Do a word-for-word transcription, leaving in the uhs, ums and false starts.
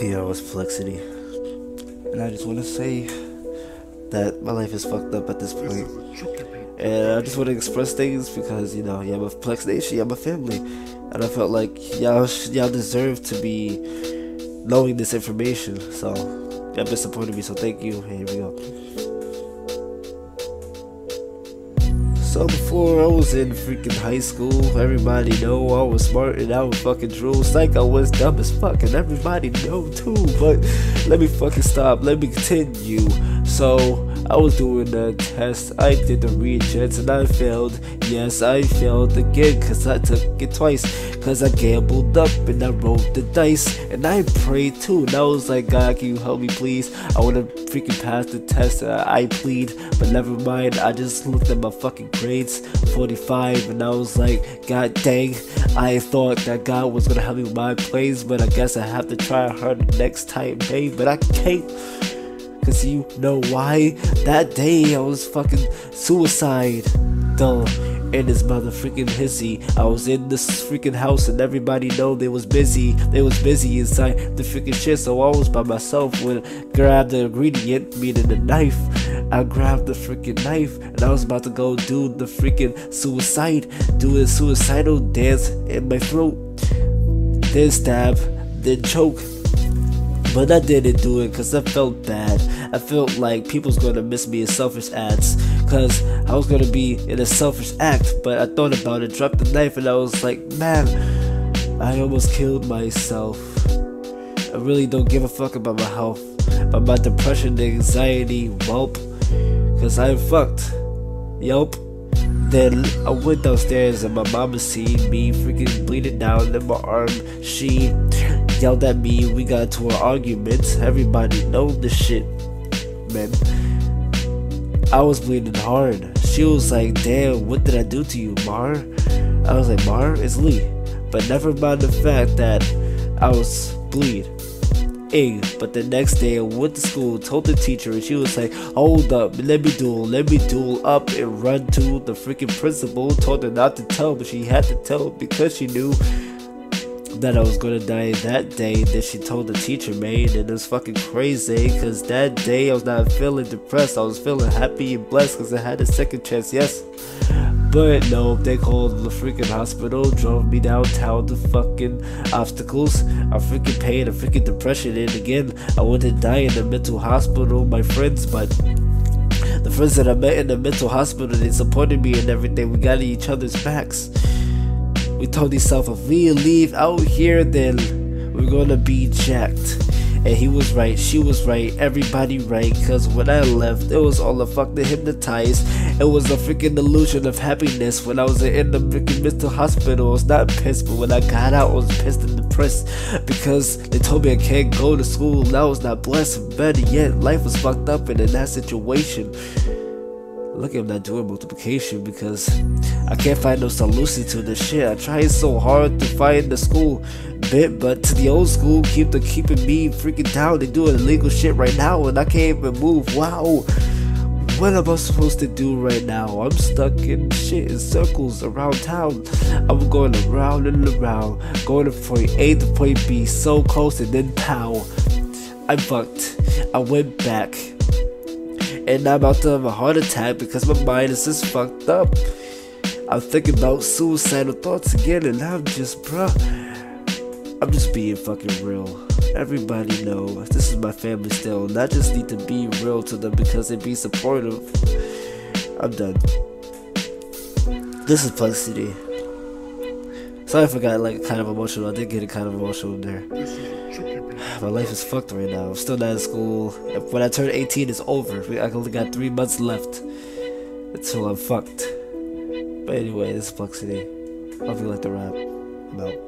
Y'all, it's Plexiety, and I just want to say that my life is fucked up at this point, and I just want to express things because, you know, yeah, I'm a Plex Nation, I'm a family, and I felt like y'all y'all deserve to be knowing this information. So y'all been supporting me, so thank you. Here we go. So before I was in freaking high school, everybody know I was smart and I was fucking drool. Psycho was dumb as fuck and everybody know too, but let me fucking stop, let me continue. So I was doing a test, I did the reagents and I failed. Yes, I failed again cause I took it twice, cause I gambled up and I rolled the dice and I prayed too, and I was like, God, can you help me please? I wanna freaking pass the test, and I plead, but never mind. I just looked at my fucking grades, forty-five, and I was like, God dang, I thought that God was gonna help me with my plays, but I guess I have to try harder next time, babe. But I can't, cause you know why? That day I was fucking suicide, duh, in this motherfucking hissy. I was in this freaking house and everybody know they was busy. They was busy inside the freaking shit, so I was by myself when I grabbed the ingredient, meaning the knife. I grabbed the freaking knife and I was about to go do the freaking suicide, do a suicidal dance in my throat, then stab, then choke. But I didn't do it cause I felt bad. I felt like people's gonna miss me in selfish acts, cause I was gonna be in a selfish act. But I thought about it, dropped the knife, and I was like, man, I almost killed myself. I really don't give a fuck about my health, about my depression and anxiety, whelp, cause I'm fucked, yelp. Then I went downstairs and my mama seen me freaking bleeding down in my arm. She yelled at me, we got into an argument. Everybody know this shit, man. I was bleeding hard. She was like, damn, what did I do to you, Mar? I was like, Mar, it's Lee. But never mind the fact that I was bleed. Ing. But the next day I went to school, told the teacher, and she was like, hold up, let me duel, let me duel up and run to the freaking principal. Told her not to tell, but she had to tell because she knew that I was gonna die that day. Then she told the teacher, man, and it was fucking crazy cause that day I was not feeling depressed, I was feeling happy and blessed cause I had a second chance, yes. But no, they called the freaking hospital, drove me downtown to fucking obstacles. I freaking pain, I freaking depression, and again I went to die in the mental hospital. My friends, but the friends that I met in the mental hospital, they supported me and everything, we got each other's backs. We told himself if we leave out here, then we're gonna be jacked. And he was right, she was right, everybody right. Cause when I left, it was all a fuck to hypnotize. It was a freaking illusion of happiness. When I was in the freaking mental hospital, I was not pissed. But when I got out, I was pissed and depressed. Because they told me I can't go to school, and I was not blessed. Better yet, life was fucked up and in that situation. Lucky I'm not doing multiplication because I can't find no solution to this shit. I tried so hard to find the school bit, but to the old school keep the keeping me freaking down. They doing illegal shit right now and I can't even move. Wow, what am I supposed to do right now? I'm stuck in shit in circles around town. I'm going around and around, going to point A to point B, so close and then pow, I'm fucked. I went back. And I'm about to have a heart attack because my mind is just fucked up. I'm thinking about suicidal thoughts again and I'm just, bruh, I'm just being fucking real. Everybody know, this is my family still, and I just need to be real to them because they be supportive. I'm done. This is Plexiety. Sorry if I got like kind of emotional, I did get kind of emotional in there. My life is fucked right now, I'm still not in school. When I turn eighteen, it's over. I only got three months left until I'm fucked. But anyway, this is Plexiety. Hope you like the rap. I'm out.